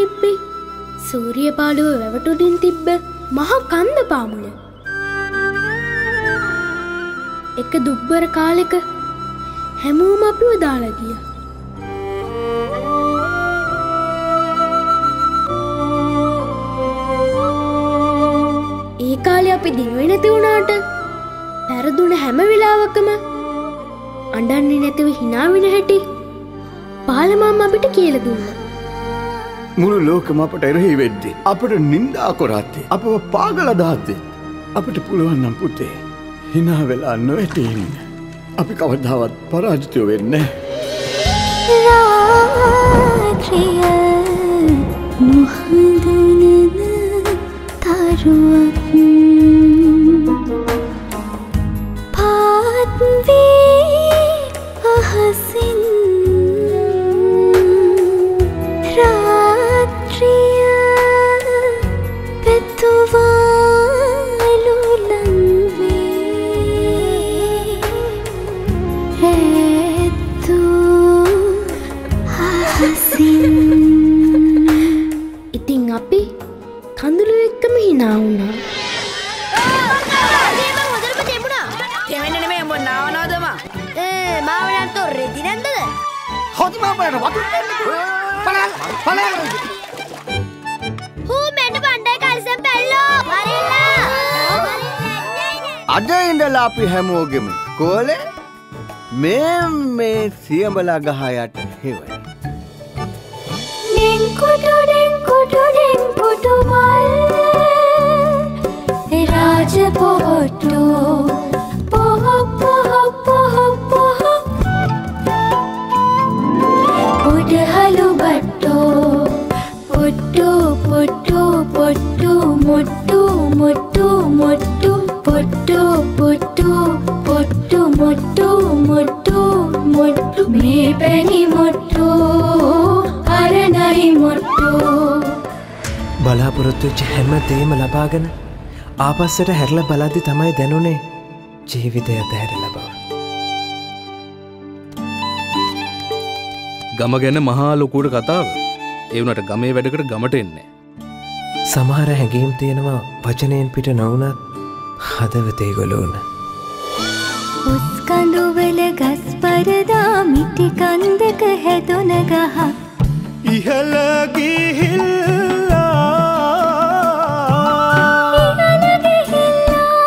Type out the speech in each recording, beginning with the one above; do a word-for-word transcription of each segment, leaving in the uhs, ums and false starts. තිබ්බේ සූර්ය පාළුව වැවටුලින් තිබ්බ මහ කන්ද පාමුල. එක දුබ්බර කාලෙක හැමෝම අපිව දාලා ගියා. ඒ කාලේ අපි දිනුවේ නැති වුණාට පෙරදුන හැම වෙලාවකම අඬන්නේ නැතිව hina වෙන හැටි පාලමම් අපිට කියලා දුන්නා. මුළු ලෝකම අපට එරෙහි වෙද්දී අපට නිඳා කරාත්තේ අපව පාගල දාත්තේ අපිට පුළුවන් නම් පුතේ hina වෙලා නොවැටි ඉන්න. අපි කවදාවත් පරාජිතයෝ වෙන්නේ නැහැ. රාත්‍රිය මුහුදුන තරුවක් පාත් වී අහසින් අපි හැමෝගෙම කොලේ මේ මේ සියඹලා ගහ යට හේවයි. නෙන් කුඩු නෙන් කුඩු නෙන් කුඩු මල් ඒ රාජ පොට්ටු පොහ පොහ පොහ පොහ උඩ හලු බට්ටෝ පොට්ටු පොට්ටු පොට්ටු මුට්ටු මුට්ටු මුට්ටු pottu pottu pottu mottu mottu mottu me pani mottu aranai mottu බලාපොරොත්තු වෙච්ච හැම දෙයක්ම ලබාගෙන ආපස්සට හැරලා බලද්දි තමයි දැනුනේ ජීවිතය ඇතහැරලා බව. ගම ගැන මහා ලොකුට කතාව ඒ උනට ගමේ වැඩකට ගමට එන්නේ. සමහර හැඟීම් තියෙනවා වචනෙන් පිට නොවුනත් හදවතේ ගොළුන උස්කඳු වල ගස් පරදා මිටි කන්දක හැදුන ගහ ඉහළ ගිහිල්ලා ඉහළ ගිහිල්ලා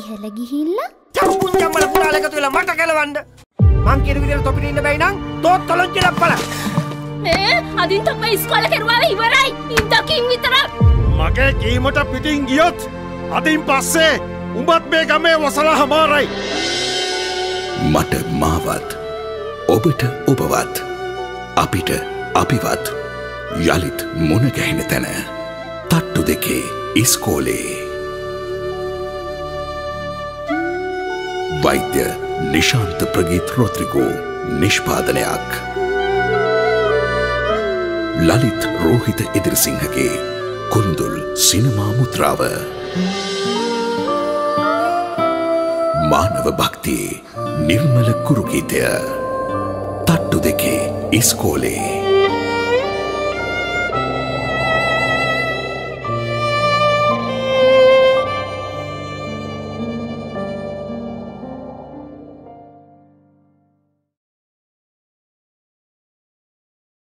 ඉහළ ගිහිල්ලා චම්පු චම්මල පුරාලක තුල මට ගලවන්න මං කියන විදියට තොපිට ඉන්න බැයි නම් තෝත් තොලොංචියක් බලන්න මේ අදින් තමයි ඉස්කෝලේ කරුවා ඉවරයි ඉඳකින් විතරක් මගේ කීමට පිටින් ගියොත් අදින් පස්සේ උඹත් මේ ගමේ වසලා හමාරයි. මට මාවත් ඔබට ඔබවත් අපිට අපිවත් යලිත් මුණ ගැහෙන තැන තට්ටු දෙකේ ඉස්කෝලේ. වෛද්‍ය නිශාන්ත ප්‍රගීත් රොද්රිගෝ නිෂ්පාදනයක්. ලලිත් රෝහිත ඉදිරිසිංහගේ කුන්දුල් සිනමා මුද්‍රාව. मानव भक्ति निर्मल कुरुगीतय तट्टु देके इस्कोले.